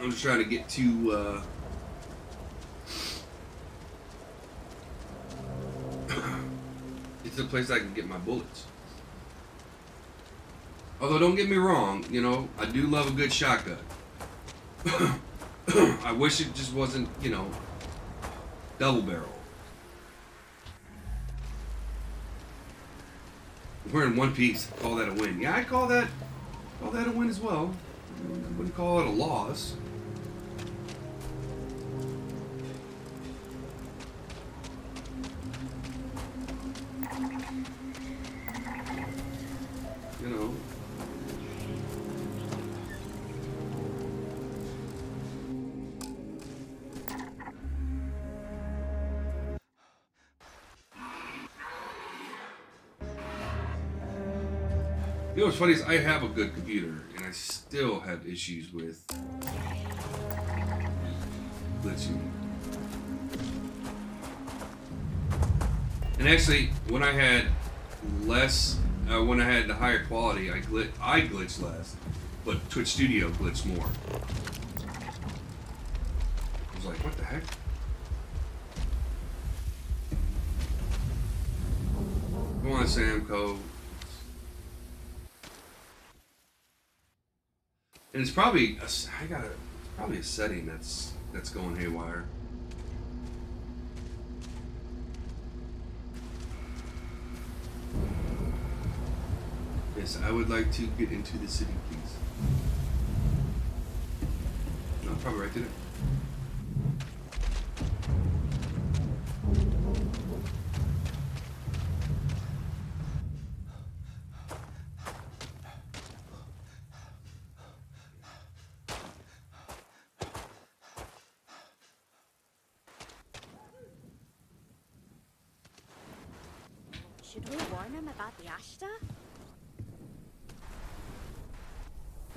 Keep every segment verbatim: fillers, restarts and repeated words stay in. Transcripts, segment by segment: I'm just trying to get to, uh... it's a place I can get my bullets. Although, don't get me wrong, you know, I do love a good shotgun. I wish it just wasn't, you know, double barrel. We're in one piece. Call that a win. Yeah, I'd call that, call that a win as well. I wouldn't call it a loss. You know. You know what's funny is I have a good computer, and I still have issues with glitching. And actually, when I had less, uh, when I had the higher quality, I glitch, I glitch less, but Twitch Studio glitched more. I was like, what the heck? Come on, Samco. And it's probably a, I got a it's probably a setting that's that's going haywire. Yes, I would like to get into the city, please. No, probably right there. Should we warn him about the Ashta?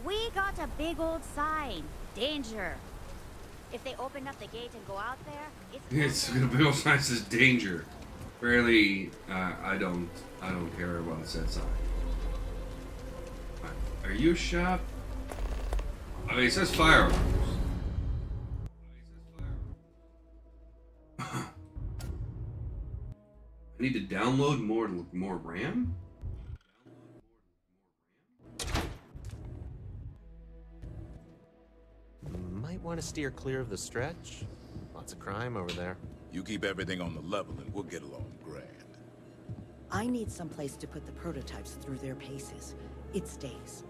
We got a big old sign. Danger. If they open up the gate and go out there, it's... Yeah, it's a big old sign that says danger. Really, uh, I don't, I don't care about that sign. Are you a shop? I mean, it says firearms. I need to download more more RAM? Might want to steer clear of the stretch. Lots of crime over there. You keep everything on the level and we'll get along grand. I need someplace to put the prototypes through their paces. It stays.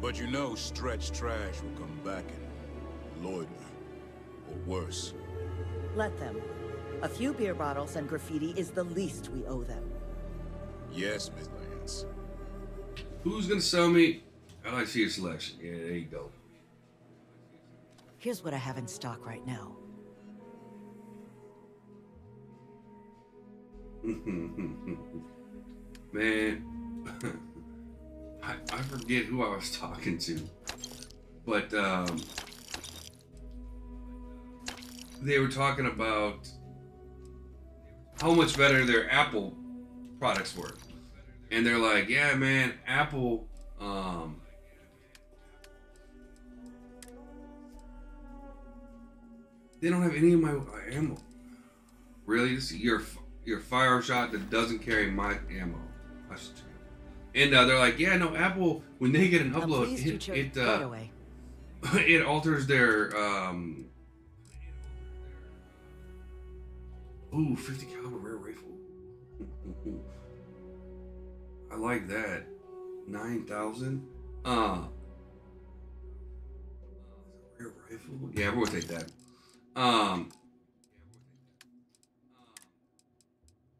But you know stretch trash will come back and loiter. Or worse. Let them. A few beer bottles and graffiti is the least we owe them. Yes, Miss Lance. Who's gonna sell me? I like to see your selection. Yeah, there you go. Here's what I have in stock right now. Man, I, I forget who I was talking to, but um, they were talking about how much better their Apple products were. And they're like, yeah, man, Apple, um, they don't have any of my ammo. Really? This is your, your firearm shot that doesn't carry my ammo. And uh, they're like, yeah, no, Apple, when they get an upload, it, it, uh, it alters their, um, ooh, fifty caliber rare rifle. I like that. nine thousand. Uh, rare rifle? Yeah, we'll take that. Um,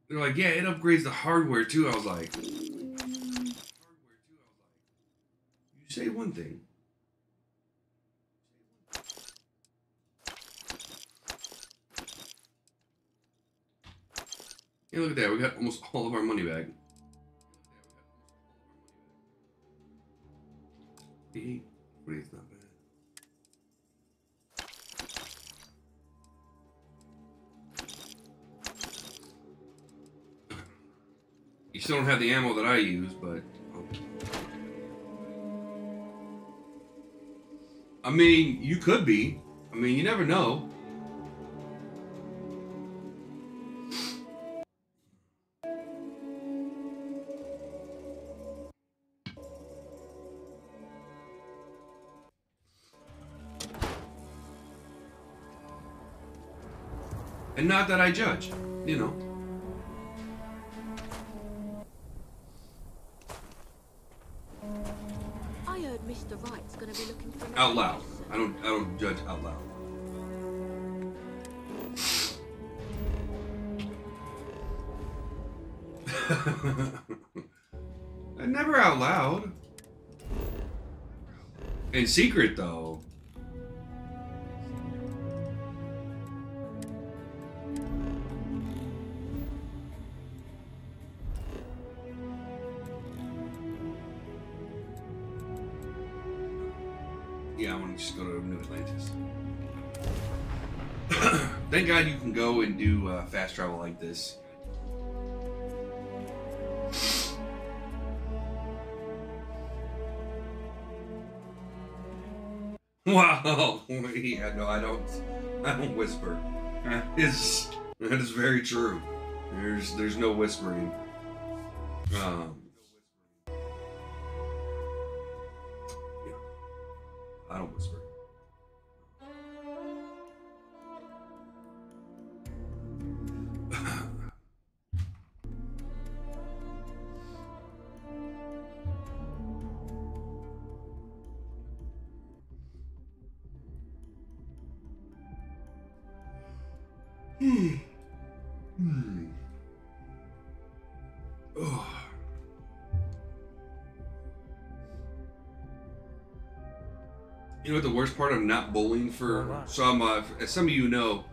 they're like, yeah, it upgrades the hardware too. I was like, you say one thing. Hey, look at that, we got almost all of our money back. Eight, forty-eight's not bad. You still don't have the ammo that I use, but... I mean, you could be. I mean, you never know. And not that I judge, you know. I heard Mister Wright's gonna be looking for out loud. Person. I don't I don't judge out loud. I never out loud. In secret though. Just go to New Atlantis. Thank God you can go and do uh, fast travel like this. Wow. Yeah, no, I don't. I don't whisper. It's that is very true. There's there's no whispering. Um. I don't whisper. Hmm. Hmm. Oh. You know what the worst part of not bowling for? So I'm, uh, as some of you know,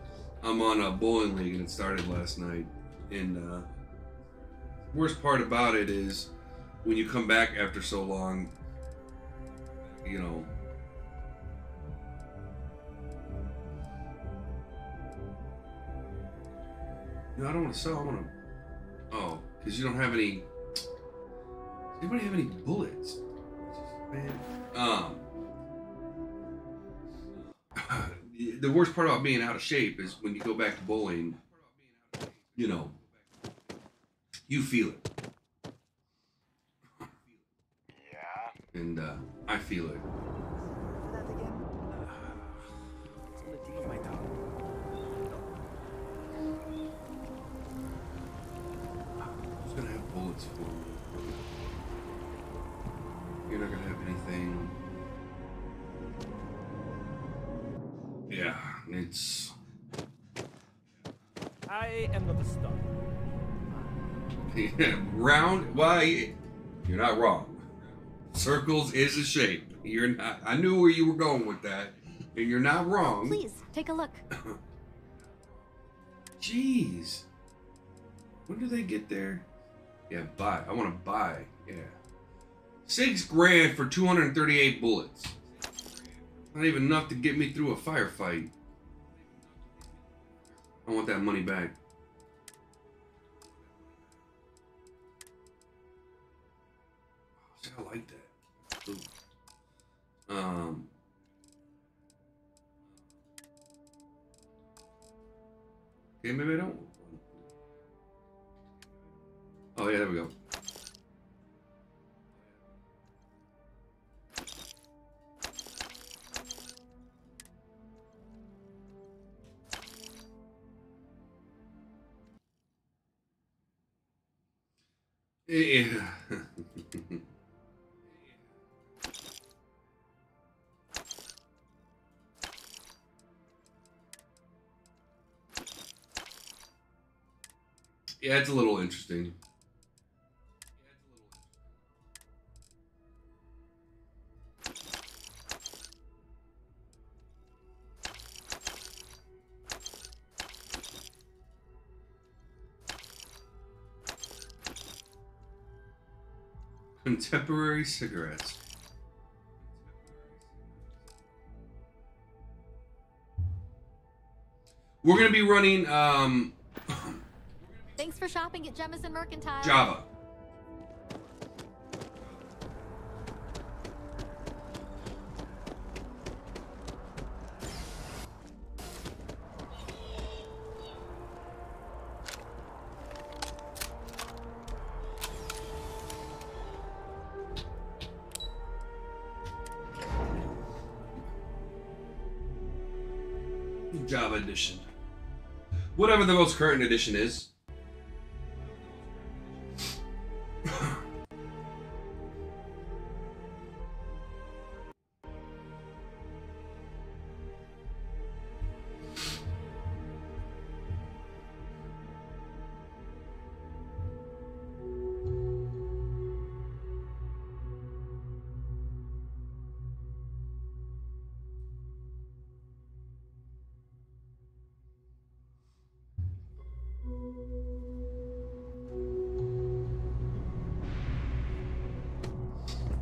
I'm on a bowling league and it started last night. And uh, worst part about it is when you come back after so long, you know. No, I don't want to sell. I want to. Oh, because you don't have any. Does anybody have any bullets? Man. Um. The worst part about being out of shape is when you go back to bowling, you know, you feel it. Yeah. And uh, I feel it. Who's gonna have bullets for you? You're not gonna have anything. Yeah, it's. I am not a star. Yeah, round. Why? You're not wrong. Circles is a shape. You're not. I knew where you were going with that, and you're not wrong. Please take a look. Jeez. When do they get there? Yeah, buy. I want to buy. Yeah. Six grand for two hundred and thirty-eight bullets. Not even enough to get me through a firefight. I want that money back. See, I like that. Ooh. Um. Okay, maybe I don't. Oh yeah, there we go. Yeah. Yeah, it's a little interesting. Contemporary cigarettes. We're gonna be running. Um, Thanks for shopping at Jemison Mercantile. Java. Java edition. Whatever the most current edition is.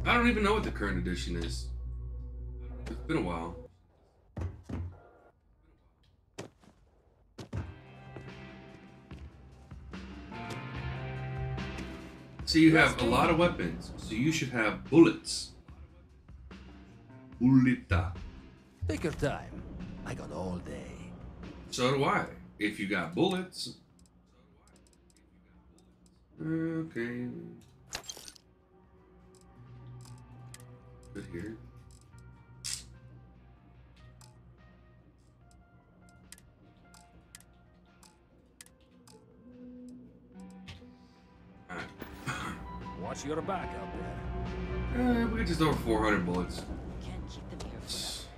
I don't even know what the current edition is. It's been a while. So you have a lot of weapons, so you should have bullets. Bullita. Take your time. I got all day. So do I. If you got bullets. Okay. Good here. All right. Watch your back out there. Eh, we got just over four hundred bullets. Can't keep them here forever.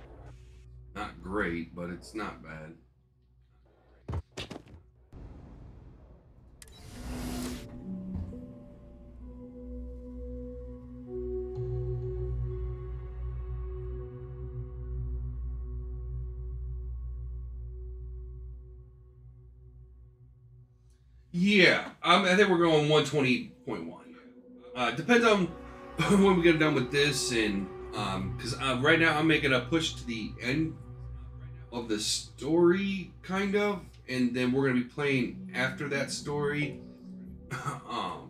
Not great, but it's not bad. Yeah, um, I think we're going one twenty point one. Uh, depends on when we get done with this, and um, because uh, right now I'm making a push to the end of the story, kind of, and then we're gonna be playing after that story. um,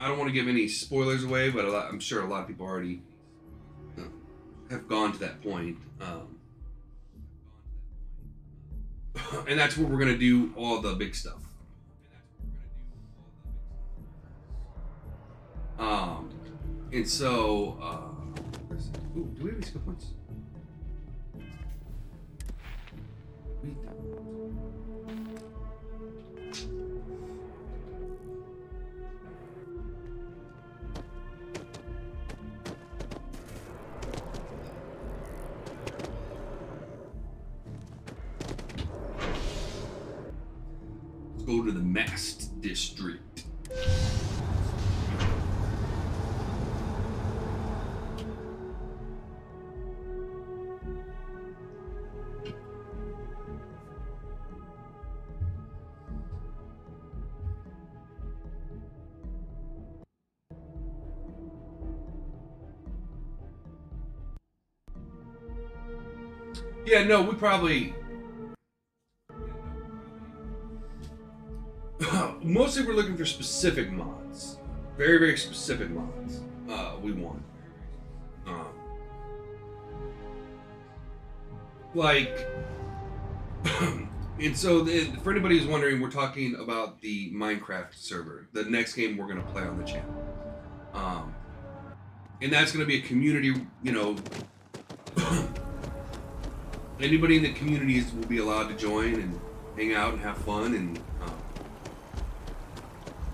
I don't want to give any spoilers away, but a lot, I'm sure a lot of people already uh, have gone to that point. Um, And that's where we're gonna do all the big stuff. Um, and so, uh, ooh, do we have any skill points? Go to the Mast District. Yeah, no, we probably... Mostly we're looking for specific mods. Very, very specific mods uh, we want. Um, like, and so the, for anybody who's wondering, we're talking about the Minecraft server, the next game we're gonna play on the channel. Um, and that's gonna be a community, you know, anybody in the communities will be allowed to join and hang out and have fun and, um,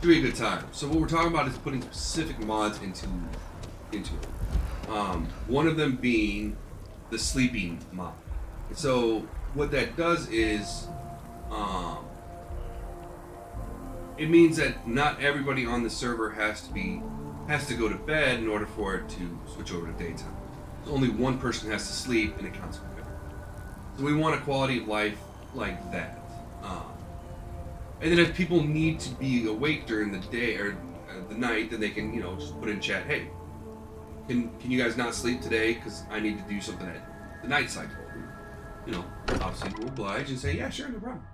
do a good time. So what we're talking about is putting specific mods into into it. Um, one of them being the sleeping mod. So what that does is, um, it means that not everybody on the server has to be has to go to bed in order for it to switch over to daytime. So only one person has to sleep, and it counts for everyone. So we want a quality of life like that. Um, And then if people need to be awake during the day or uh, the night, then they can, you know, just put in chat, hey, can can you guys not sleep today? Because I need to do something at the night cycle. You know, obviously we'll oblige and say, yeah, sure, no problem.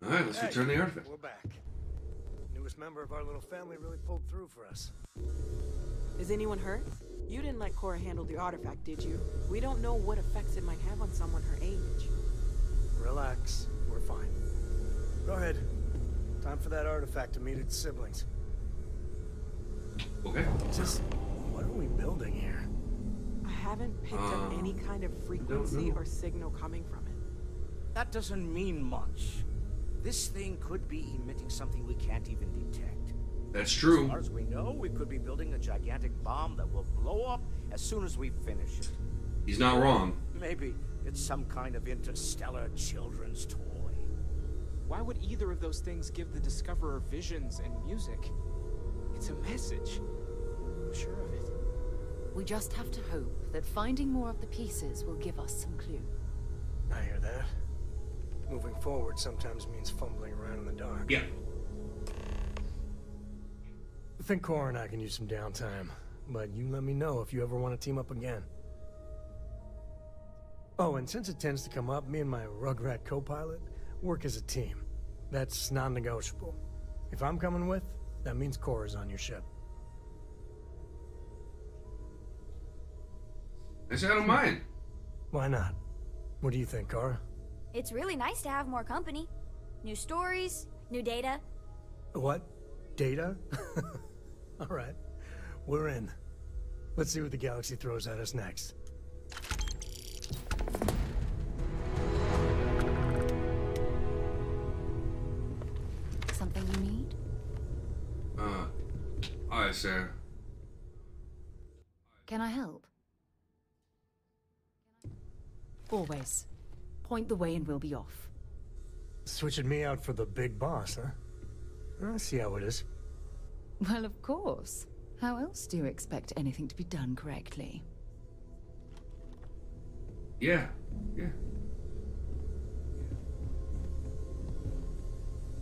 All right, let's return the artifact. We're back. Newest member of our little family really pulled through for us. Is anyone hurt? You didn't let Cora handle the artifact, did you? We don't know what effects it might have on someone her age. Relax. We're fine. Go ahead. Time for that artifact to meet its siblings. Okay. Just, what are we building here? I haven't picked uh, up any kind of frequency or signal coming from it. That doesn't mean much. This thing could be emitting something we can't even detect. That's true. As far as we know, we could be building a gigantic bomb that will blow up as soon as we finish it. He's not wrong. Maybe it's some kind of interstellar children's toy. Why would either of those things give the Discoverer visions and music? It's a message. I'm sure of it. We just have to hope that finding more of the pieces will give us some clue. I hear that. Moving forward sometimes means fumbling around in the dark. Yeah. I think Cora and I can use some downtime, but you let me know if you ever want to team up again. Oh, and since it tends to come up, me and my Rugrat co-pilot work as a team. That's non-negotiable. If I'm coming with, that means Cora's on your ship. I said I don't mind. Why not? What do you think, Cora? It's really nice to have more company. New stories, new data. What? Data? All right. We're in. Let's see what the galaxy throws at us next. Something you need? Uh, all right, sir. Can I help? Always. Point the way and we'll be off. Switching me out for the big boss, huh? I see how it is. Well, of course. How else do you expect anything to be done correctly? Yeah, yeah.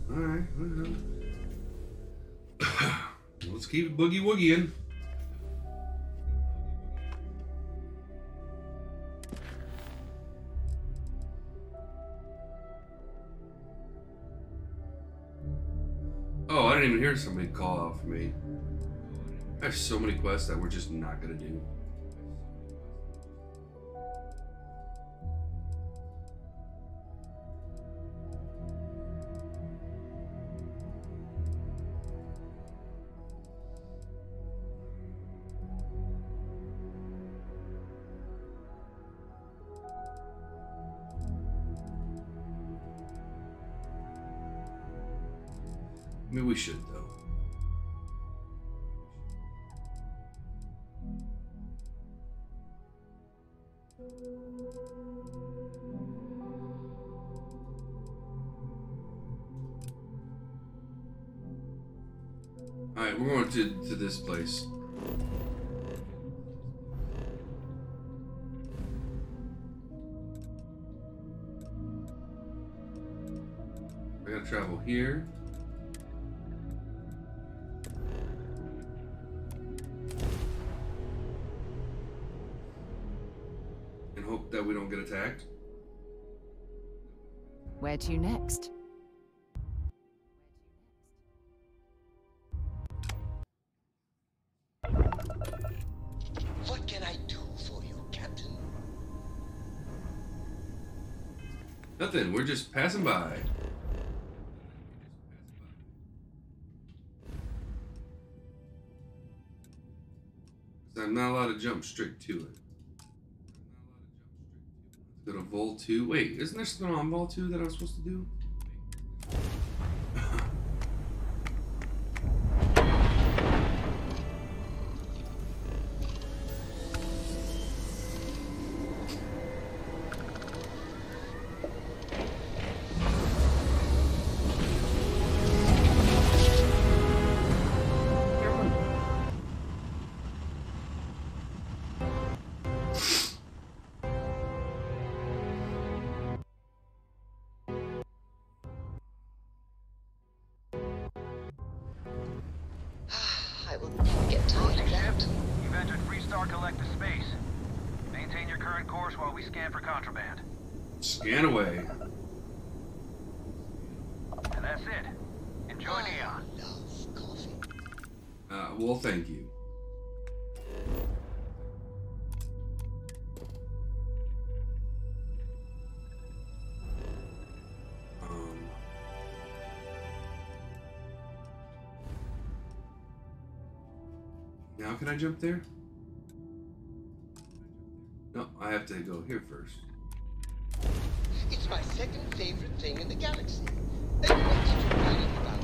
yeah. Alright, well, let's keep it boogie woogie in. I didn't even hear somebody call out for me. I have so many quests that we're just not gonna do. Maybe we should, though. All right, we're going to to this place. We're gonna travel here. We don't get attacked. Where to next? What can I do for you, Captain? Nothing. We're just passing by. I'm not allowed to jump straight to it. Go to Vol two. Wait, isn't there something on Vol two that I was supposed to do? Enjoy Neon. well, thank you. Now can I jump there? No, I have to go here first. It's my second favorite thing in the galaxy. And what did you find it about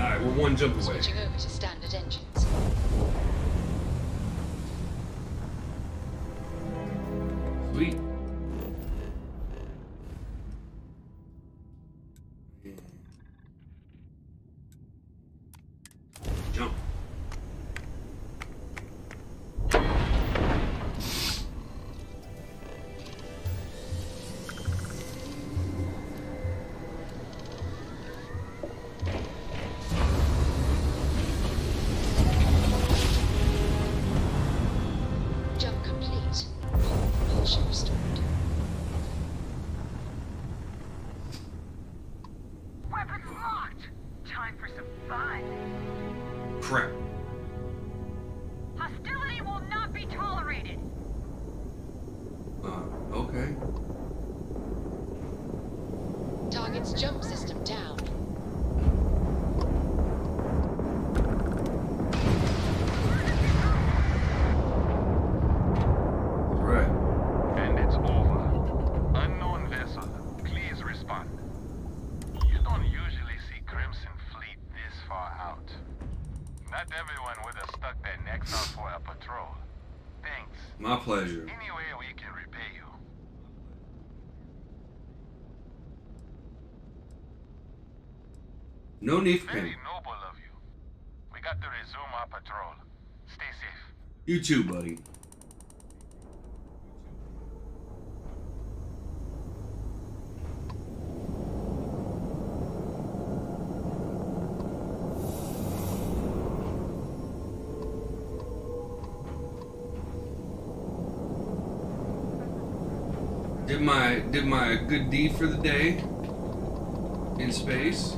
me? Alright, we're one jump away. Switching over to standard engines. Sweet. Jump. Jump complete. Mission restored. Weapons locked. Time for some fun. Crap. Hostility will not be tolerated. Uh, okay. Target's jump system down. Right. And it's over. Unknown vessel, please respond. You don't usually see Crimson Fleet this far out. Not everyone would have stuck their necks out for a patrol. Thanks. My pleasure. Any way we can repay you. No need for very noble of you. We got to resume our patrol. Stay safe. You too, buddy. Did my did my good deed for the day in space.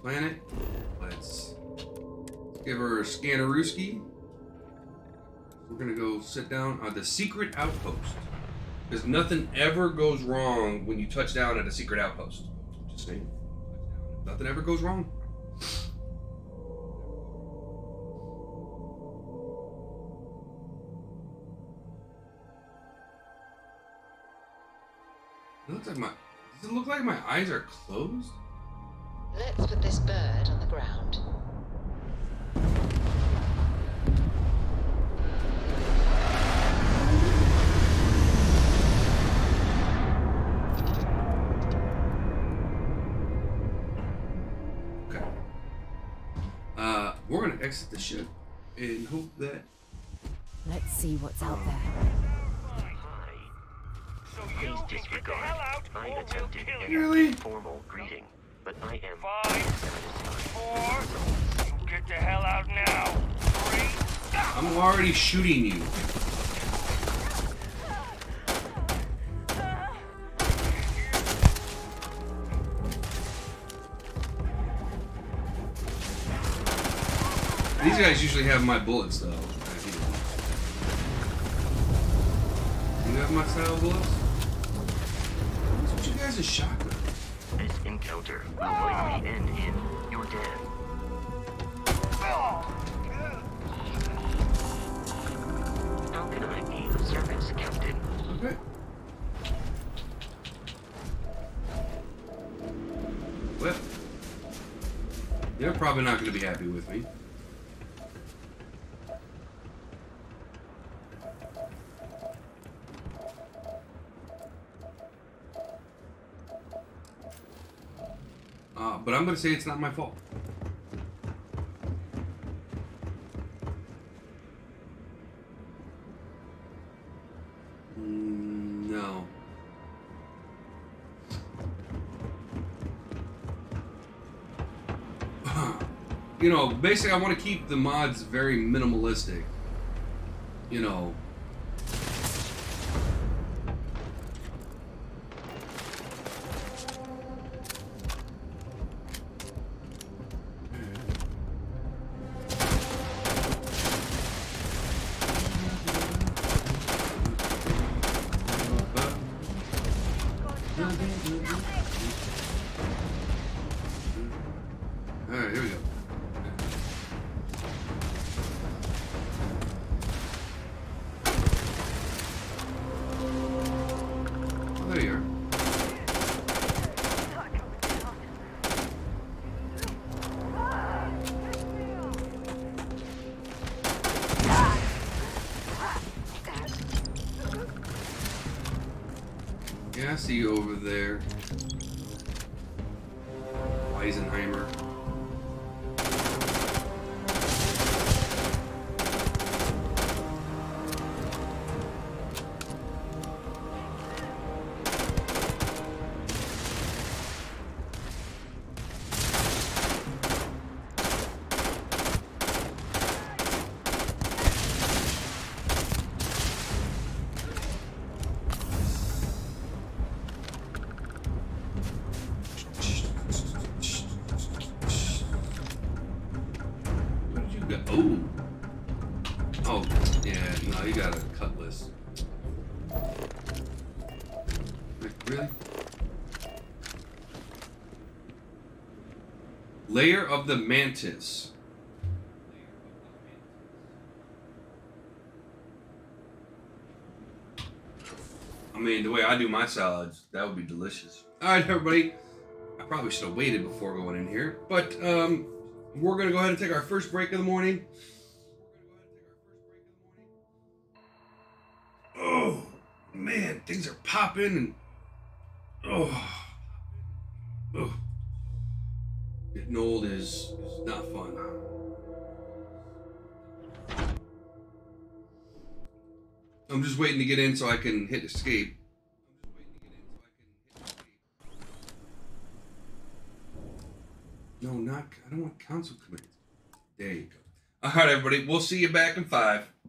Planet. Let's give her a scannerooski. We're gonna go sit down on the secret outpost. Because nothing ever goes wrong when you touch down at a secret outpost. Just saying. Nothing ever goes wrong. It looks like my, does it look like my eyes are closed? Let's put this bird on the ground. Okay. Uh, we're gonna exit the ship and hope that. Let's see what's out there. Please disregard. I attempted an really? formal greeting, but I am five, four. Get the hell out now. Three. I'm already shooting you. These guys usually have my bullets, though. You have my style bullets? As a shotgun. This encounter will likely end in your death. How can I be of service, Captain? Okay. Well, they're probably not going to be happy with me. Uh, but I'm going to say it's not my fault. Mm, no. you know, basically I want to keep the mods very minimalistic. You know. Layer of the Mantis. I mean, the way I do my salads, that would be delicious. All right, everybody. I probably should have waited before going in here, but um, we're going to go ahead and take our first break of the morning. Oh, man, things are popping and oh. Oh. Getting old is, is not fun. I'm just waiting to get in so I can hit escape. No, not, I don't want console commands. There you go. All right, everybody, we'll see you back in five.